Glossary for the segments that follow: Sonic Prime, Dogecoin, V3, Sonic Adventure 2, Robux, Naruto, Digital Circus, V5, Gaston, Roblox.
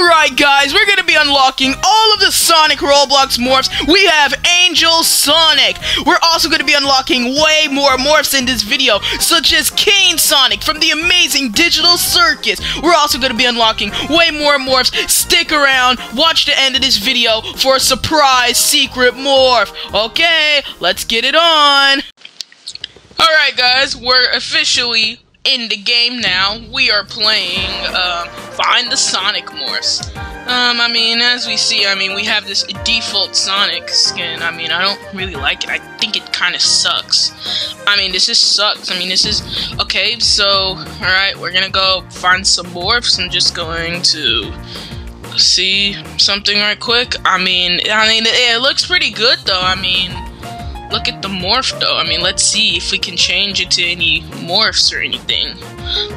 Alright guys, we're gonna be unlocking all of the Sonic Roblox morphs. We have Angel Sonic. We're also gonna be unlocking way more morphs in this video, such as Cane Sonic from the amazing Digital Circus. We're also gonna be unlocking way more morphs. Stick around, watch the end of this video for a surprise secret morph. Okay, let's get it on. Alright guys, we're officially in the game now. We are playing Find the Sonic morphs. As we see, we have this default Sonic skin. I don't really like it. I think it kind of sucks. Okay, so, alright, we're gonna go find some morphs. I'm just going to see something right quick. It looks pretty good, though. Look at the morph, though. Let's see if we can change it to any morphs or anything.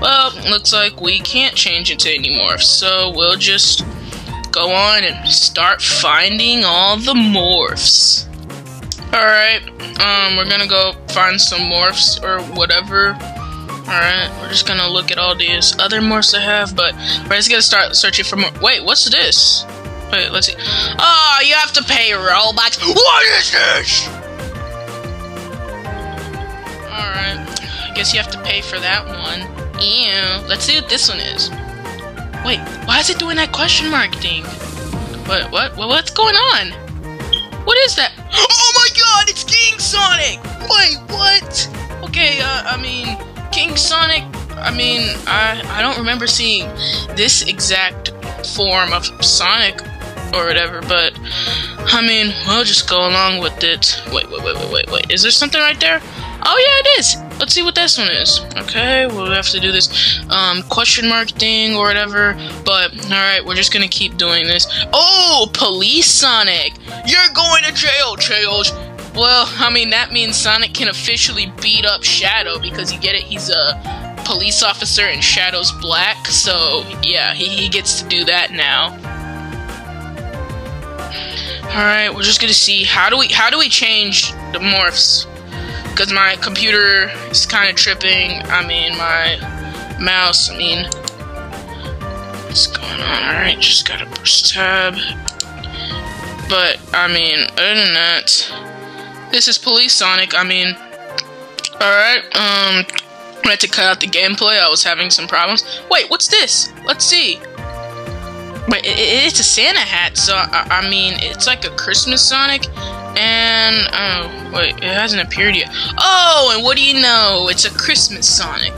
Well, looks like we can't change it to any morphs, so we'll just go on and start finding all the morphs. Alright, we're gonna go find some morphs or whatever. Alright, we're just gonna look at all these other morphs I have, but we're just gonna start searching for more. Wait, what's this? Wait, let's see. Oh, you have to pay Robux. What is this? Alright, I guess you have to pay for that one. Ew. Let's see what this one is. Wait, why is it doing that question mark thing? What's going on? What is that? Oh my god, it's King Sonic! Wait, what? Okay, King Sonic, I don't remember seeing this exact form of Sonic or whatever, but, we'll just go along with it. Wait, is there something right there? Oh yeah, it is. Let's see what this one is. Okay, we'll have to do this question mark thing or whatever. But alright, we're just gonna keep doing this. Oh, Police Sonic! You're going to jail, Tails! Well, that means Sonic can officially beat up Shadow, because you get it, he's a police officer and Shadow's black, so yeah, he gets to do that now. Alright, we're just gonna see how do we change the morphs? Because my computer is kind of tripping. My mouse. What's going on? Alright, just gotta push tab. But, other than that, this is Police Sonic. Alright, I had to cut out the gameplay. I was having some problems. Wait, what's this? Let's see. Wait, it's a Santa hat, so, it's like a Christmas Sonic. And, oh, wait, it hasn't appeared yet. Oh, and what do you know? It's a Christmas Sonic.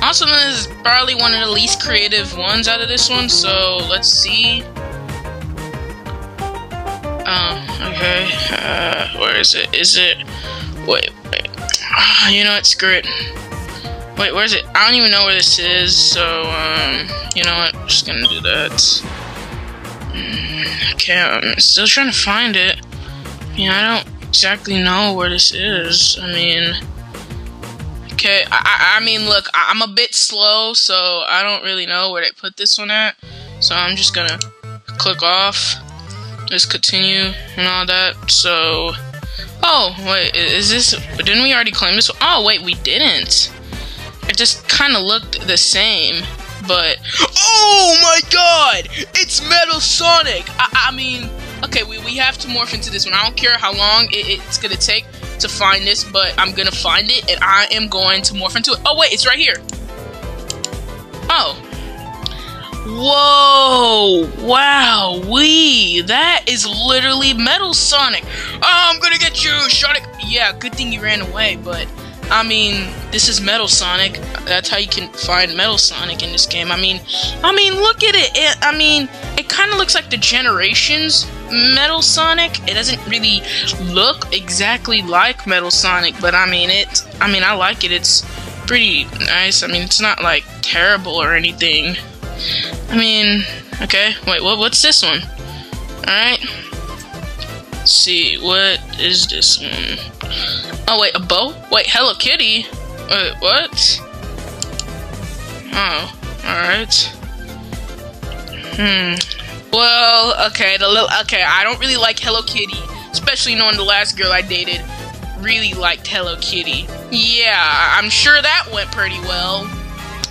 Also, this is probably one of the least creative ones out of this one, so let's see. Okay, where is it? Wait. Oh, you know what, screw it. Wait, where is it? I don't even know where this is, so, you know what, I'm just gonna do that. Okay, I'm still trying to find it. I don't exactly know where this is. Okay, look, I'm a bit slow, so I don't really know where they put this one at. So I'm just gonna click off, just continue and all that. So, oh, wait, is this, didn't we already claim this one? Oh, wait, we didn't. It just kind of looked the same, but, oh my god, it's Metal Sonic! Okay, we have to morph into this one. I don't care how long it's gonna take to find this, but I'm gonna find it, and I am going to morph into it. Oh, wait, it's right here. Oh. Whoa. Wow. That is literally Metal Sonic. Oh, I'm gonna get you, Sonic. Yeah, good thing you ran away, but, this is Metal Sonic. That's how you can find Metal Sonic in this game. Look at it. It kind of looks like the Generations Metal Sonic. It doesn't really look exactly like Metal Sonic, but I like it. It's pretty nice. It's not like terrible or anything. Okay. Wait, what's this one? All right. Let's see, what is this one? Oh, wait, a bow? Wait, Hello Kitty? Wait, what? Oh, alright. Well, okay, I don't really like Hello Kitty. Especially knowing the last girl I dated really liked Hello Kitty. Yeah, I'm sure that went pretty well.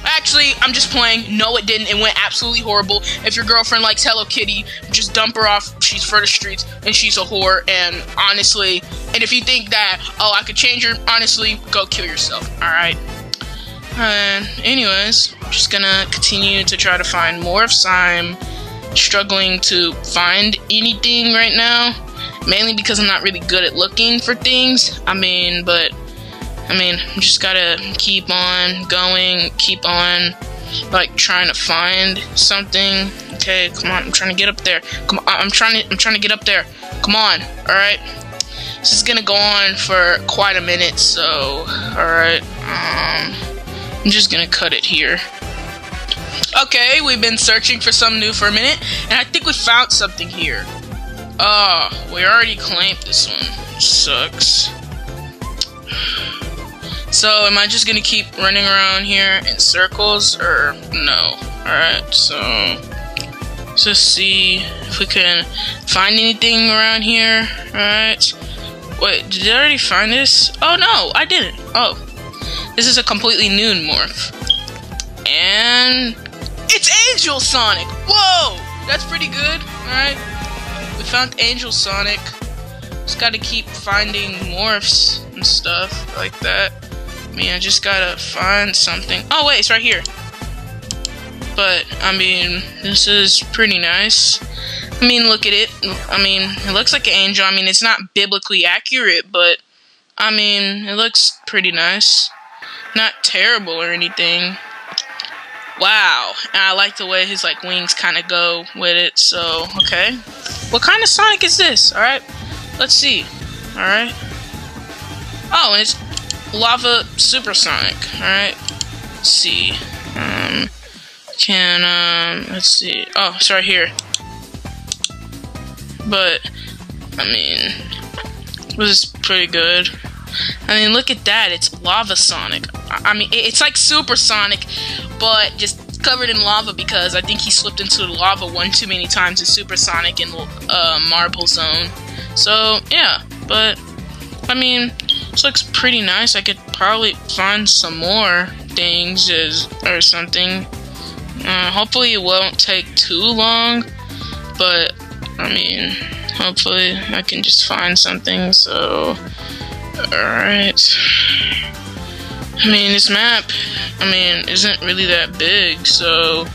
Actually, I'm just playing. No, it didn't. It went absolutely horrible. If your girlfriend likes Hello Kitty, just dump her off. She's for the streets, and she's a whore, and honestly, and if you think that, oh, I could change her, honestly, go kill yourself, alright? Anyways, I'm just gonna continue to try to find more if I'm struggling to find anything right now, mainly because I'm not really good at looking for things, I just gotta keep on going, keep on, like, trying to find something. Okay, come on, I'm trying to get up there. Come on, I'm trying to get up there. Come on, alright? This is gonna go on for quite a minute, so, alright, I'm just gonna cut it here. Okay, we've been searching for something new for a minute, and I think we found something here. We already claimed this one. Sucks. So, am I just gonna keep running around here in circles, or no? Alright, so, let's just see if we can find anything around here. Alright. Wait, did I already find this? Oh, no, I didn't. Oh. This is a completely new morph. And it's Angel Sonic! Whoa! That's pretty good. Alright. We found Angel Sonic. Just gotta keep finding morphs and stuff like that. I just gotta find something. Oh, wait, it's right here. But, this is pretty nice. Look at it. It looks like an angel. It's not biblically accurate, but, it looks pretty nice. Not terrible or anything. Wow. And I like the way his, like, wings kind of go with it, so, okay. What kind of Sonic is this? Alright. Let's see. Alright. Oh, and it's Lava Supersonic. Alright. Let's see. Let's see. Oh, it's right here. But, this is pretty good. Look at that. It's Lava Sonic. It's like Supersonic, but just covered in lava because I think he slipped into the lava one too many times in Supersonic and Marble Zone. So, yeah. But, this looks pretty nice. I could probably find some more things or something. Hopefully it won't take too long, but hopefully I can just find something. So, alright. This map, isn't really that big, so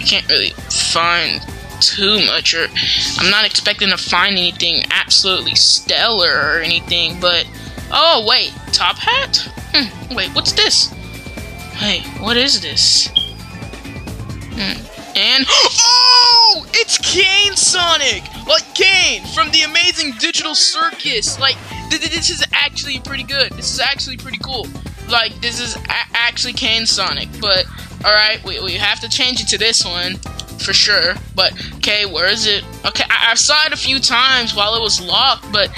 you can't really find too much, or I'm not expecting to find anything absolutely stellar or anything, but oh, wait, top hat? Wait, what's this? Wait, what is this? And oh, it's Cane Sonic! Like Cane from the amazing Digital Circus. Like this is actually pretty good. This is actually pretty cool. Like this is actually Cane Sonic. But all right, we have to change it to this one for sure. But okay, where is it? Okay, I saw it a few times while it was locked, but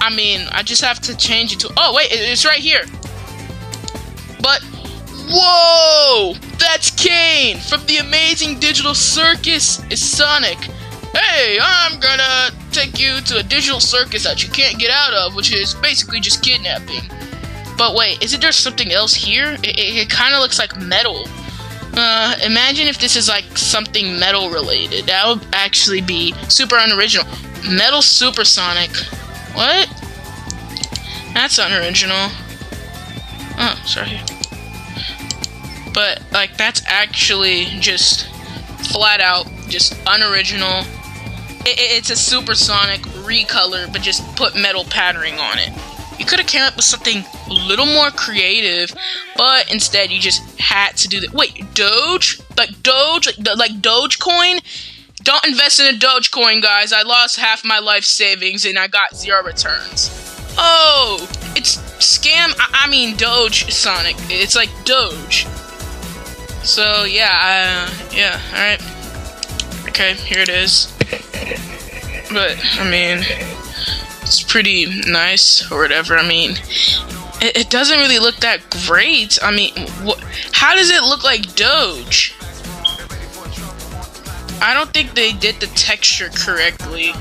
I just have to change it to. Oh wait, it's right here. But whoa! That's Cane from the amazing Digital Circus. It's Sonic. Hey, I'm gonna take you to a digital circus that you can't get out of, which is basically just kidnapping. But wait, isn't there something else here? It kind of looks like metal. Imagine if this is like something metal related. That would actually be super unoriginal. Metal Supersonic. What? That's unoriginal. Oh, sorry. But, like, that's actually just flat out, just unoriginal. It's a Supersonic recolor, but just put metal patterning on it. You could have came up with something a little more creative, but instead you just had to do that. Wait, Doge? Like Dogecoin? Don't invest in a Dogecoin, guys. I lost half my life savings and I got 0 returns. Oh, it's scam. Doge Sonic. It's like Doge. So, yeah, alright. Okay, here it is. But, it's pretty nice, or whatever, it doesn't really look that great. How does it look like Doge? I don't think they did the texture correctly.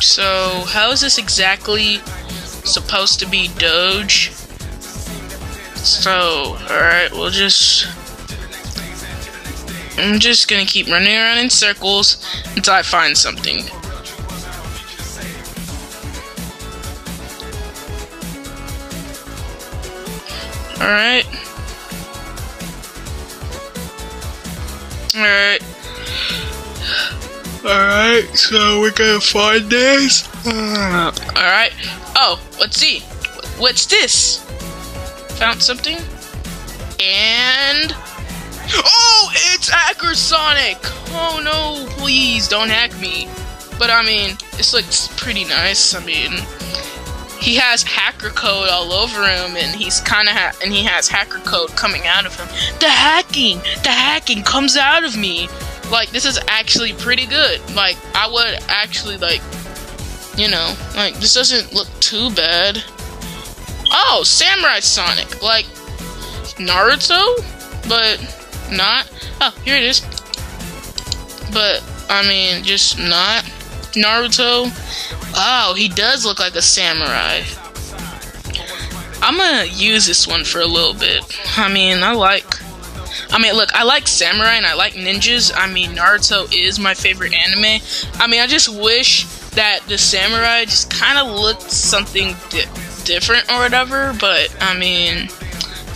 So, how is this exactly supposed to be Doge? So, alright, we'll just... I'm just gonna keep running around in circles until I find something. Alright. Alright. Alright, so we're gonna find this. Alright. Oh, let's see. What's this? Found something? And... oh, it's Hacker Sonic! Oh no, please don't hack me. But I mean, this looks pretty nice. I mean, he has hacker code all over him, and he's he has hacker code coming out of him. The hacking comes out of me. Like, this is actually pretty good. Like, I would actually, like, you know, like, this doesn't look too bad. Oh, Samurai Sonic, like Naruto, but not. Oh, here it is. But I mean, just not Naruto. Oh, he does look like a samurai. I'm gonna use this one for a little bit. I mean, look, I like samurai and I like ninjas. I mean, Naruto is my favorite anime. I mean, I just wish that the samurai just kind of looked something different or whatever, but I mean,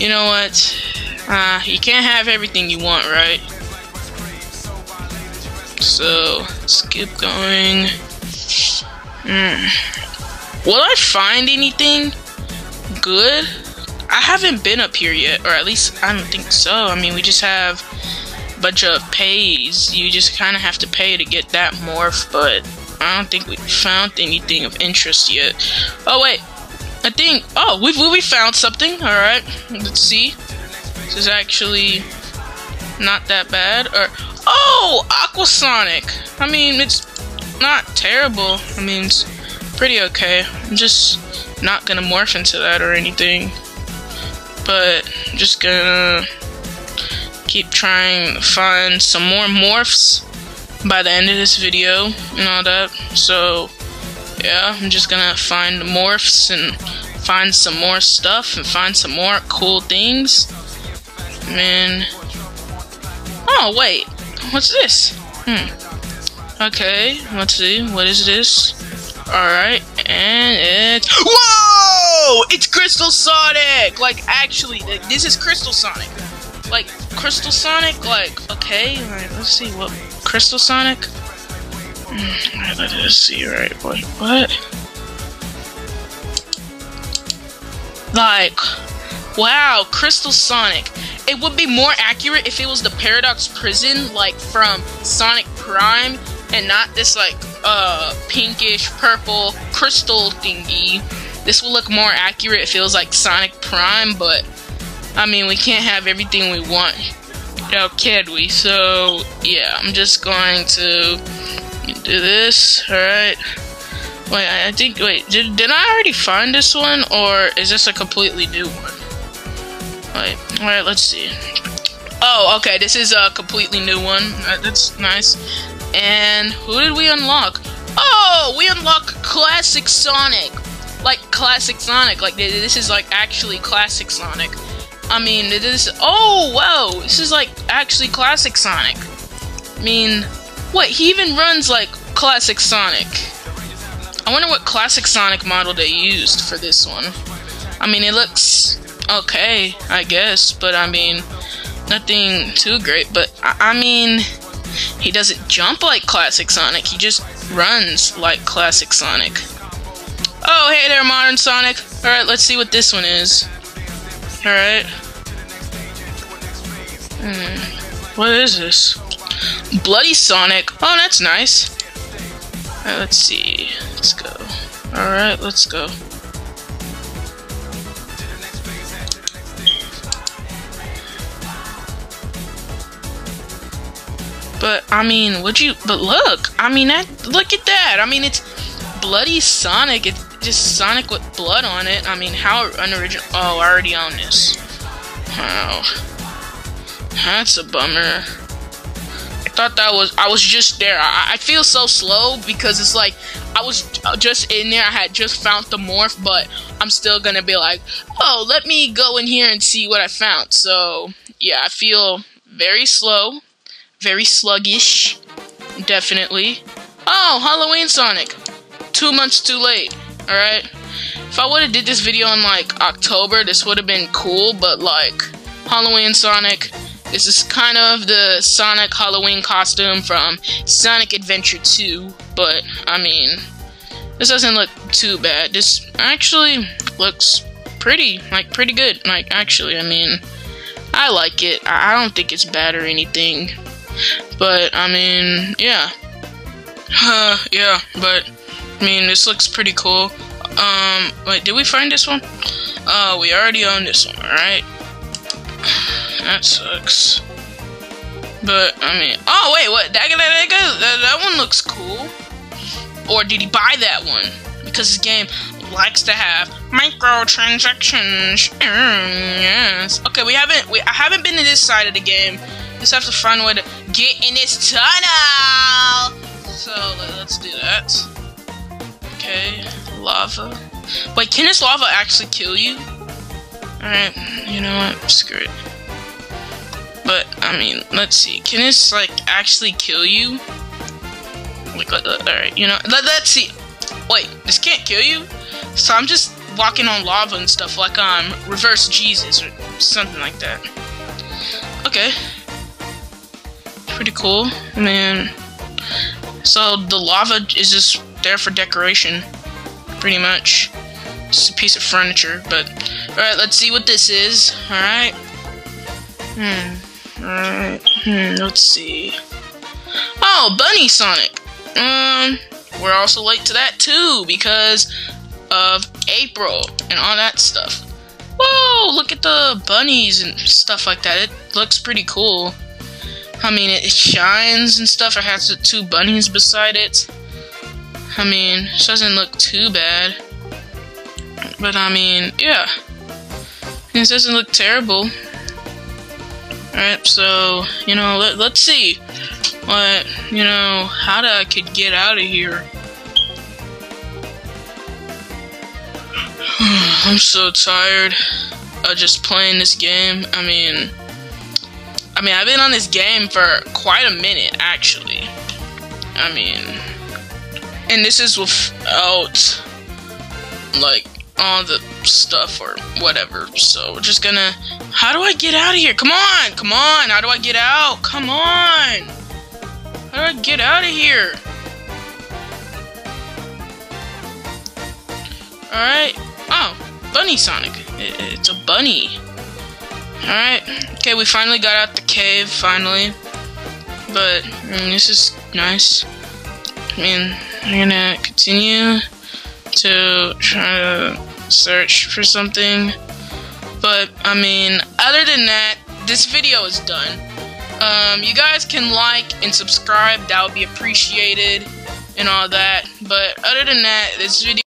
you know what? You can't have everything you want, right? So, let's keep going. Will I find anything good? I haven't been up here yet, or at least I don't think so. I mean, we just have a bunch of pays. You just kind of have to pay to get that morph, but I don't think we found anything of interest yet. Oh, wait. I think... oh, we found something. Alright, let's see. This is actually not that bad. Or oh, Aqua Sonic. I mean, it's not terrible. I mean, it's pretty okay. I'm just not gonna morph into that or anything, but I'm just gonna keep trying to find some more morphs by the end of this video and all that. So yeah, I'm just gonna find the morphs and find some more stuff and find some more cool things. Man. Oh, wait. What's this? Okay, let's see. What is this? Alright, and it's... whoa! It's Crystal Sonic! Like, actually, this is Crystal Sonic. Like, Crystal Sonic? Like, okay. Like, let's see what... Crystal Sonic? Let's see, right? What? Like... wow, Crystal Sonic. It would be more accurate if it was the Paradox Prison, like from Sonic Prime, and not this like pinkish purple crystal thingy. This would look more accurate if it was like Sonic Prime, but I mean, we can't have everything we want, now can we? So yeah, I'm just going to do this. Alright. Wait, I think, wait, did I already find this one, or is this a completely new one? Wait, alright, let's see. Oh, okay, this is a completely new one. That's nice. And who did we unlock? Oh, we unlocked Classic Sonic. Like, Classic Sonic. Like, this is, like, actually Classic Sonic. I mean, it is... oh, wow, this is, like, actually Classic Sonic. I mean, what, he even runs, like, Classic Sonic. I wonder what Classic Sonic model they used for this one. I mean, it looks... okay, I guess, but I mean, nothing too great, but I mean, he doesn't jump like Classic Sonic, he just runs like Classic Sonic. Oh, hey there, Modern Sonic. Alright, let's see what this one is. Alright. What is this? Bloody Sonic. Oh, that's nice. Alright, let's see. Let's go. Alright, let's go. But, I mean, but look, I mean, look at that, I mean, it's Bloody Sonic, it's just Sonic with blood on it. I mean, how unoriginal. Oh, I already own this. Wow. That's a bummer. I thought that was, I was just there. I feel so slow because it's like I was just in there. I had just found the morph, but I'm still gonna be like, oh, let me go in here and see what I found. So yeah, I feel very slow, very sluggish, definitely. Oh, Halloween Sonic, 2 months too late. All right. If I would have did this video in like October, this would have been cool. But like Halloween Sonic, this is kind of the Sonic Halloween costume from Sonic Adventure 2. But I mean, this doesn't look too bad. This actually looks pretty, like pretty good. Like actually, I mean, I like it. I don't think it's bad or anything. But I mean, yeah. Yeah, but I mean, this looks pretty cool. Wait, did we find this one? We already own this one, right? That sucks. But I mean, oh wait, what? That one looks cool. Or did he buy that one? Because this game likes to have microtransactions. Yes. Okay, I haven't been to this side of the game. Just have to find a way to get in this tunnel. So let's do that. Okay, lava. Wait, can this lava actually kill you? Alright, you know what? Screw it. But, I mean, let's see. Can this, like, actually kill you? Like, alright, you know, let's see. Wait, this can't kill you? So I'm just walking on lava and stuff like I'm reverse Jesus or something like that. Okay. Pretty cool. Man. So the lava is just there for decoration, pretty much. It's a piece of furniture, but alright, let's see what this is. Alright. Alright. Let's see. Oh, Bunny Sonic. We're also late to that too because of April and all that stuff. Whoa, look at the bunnies and stuff like that. It looks pretty cool. I mean, it shines and stuff. It has the two bunnies beside it. I mean, it doesn't look too bad. But I mean, yeah. It doesn't look terrible. Alright, so, you know, let's see what, you know, how I could get out of here. I'm so tired of just playing this game. I mean, I've been on this game for quite a minute, actually. I mean, and this is without, like, all the stuff or whatever. So, we're just gonna, how do I get out of here? Come on, come on, how do I get out? Come on! How do I get out of here? Alright, oh, Bunny Sonic. It's a bunny. Alright, okay, we finally got out the cave, finally. But, I mean, this is nice. I mean, I'm gonna continue to try to search for something. But, I mean, other than that, this video is done. You guys can like and subscribe, that would be appreciated, and all that. But, other than that, this video...